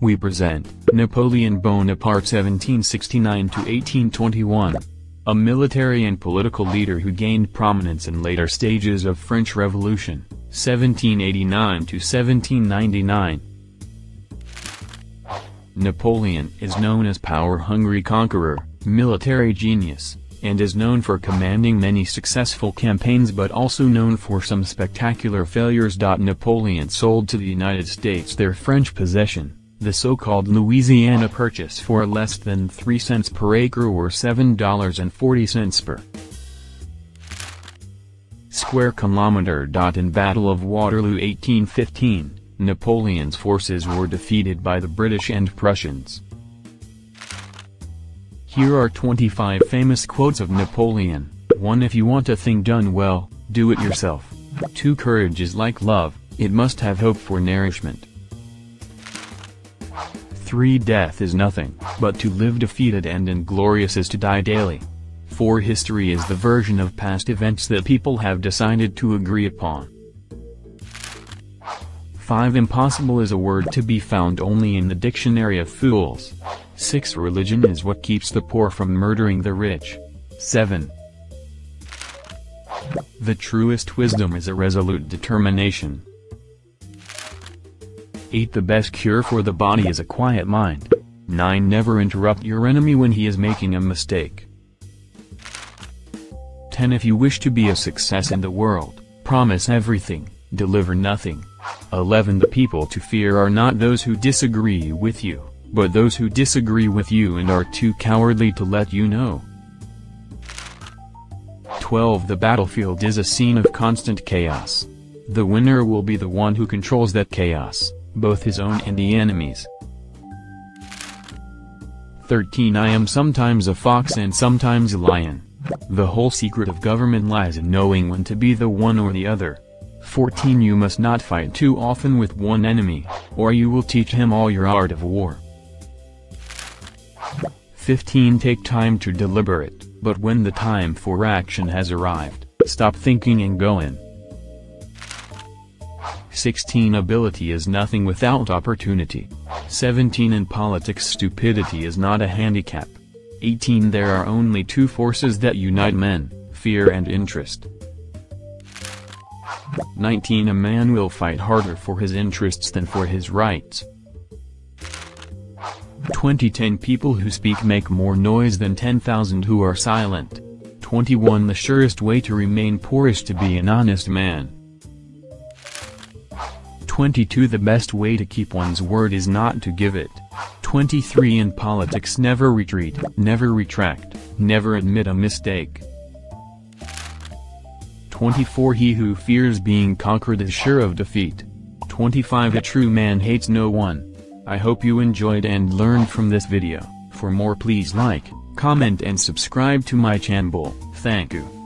We present Napoleon Bonaparte 1769 to 1821, a military and political leader who gained prominence in later stages of French Revolution, 1789 to 1799. Napoleon is known as power-hungry conqueror, military genius, and is known for commanding many successful campaigns but also known for some spectacular failures. Napoleon sold to the United States their French possession, the so-called Louisiana Purchase, for less than 3 cents per acre or $7.40 per square kilometer. In Battle of Waterloo 1815, Napoleon's forces were defeated by the British and Prussians. Here are 25 famous quotes of Napoleon. 1. If you want a thing done well, do it yourself. 2. Courage is like love, it must have hope for nourishment. 3. Death is nothing, but to live defeated and inglorious is to die daily. 4. History is the version of past events that people have decided to agree upon. 5. Impossible is a word to be found only in the dictionary of fools. 6. Religion is what keeps the poor from murdering the rich. 7. The truest wisdom is a resolute determination. 8. The best cure for the body is a quiet mind. 9. Never interrupt your enemy when he is making a mistake. 10. If you wish to be a success in the world, promise everything, deliver nothing. 11. The people to fear are not those who disagree with you, but those who disagree with you and are too cowardly to let you know. 12. The battlefield is a scene of constant chaos. The winner will be the one who controls that chaos, both his own and the enemy's. 13. I am sometimes a fox and sometimes a lion. The whole secret of government lies in knowing when to be the one or the other. 14. You must not fight too often with one enemy, or you will teach him all your art of war. 15. Take time to deliberate, but when the time for action has arrived, stop thinking and go in. 16. Ability is nothing without opportunity. 17. In politics, stupidity is not a handicap. 18. There are only two forces that unite men, fear and interest. 19. A man will fight harder for his interests than for his rights. 20. 10 people who speak make more noise than 10,000 who are silent. 21. The surest way to remain poor is to be an honest man. 22. The best way to keep one's word is not to give it. 23. In politics, never retreat, never retract, never admit a mistake. 24. He who fears being conquered is sure of defeat. 25. A true man hates no one. I hope you enjoyed and learned from this video. For more, please like, comment and subscribe to my channel. Thank you.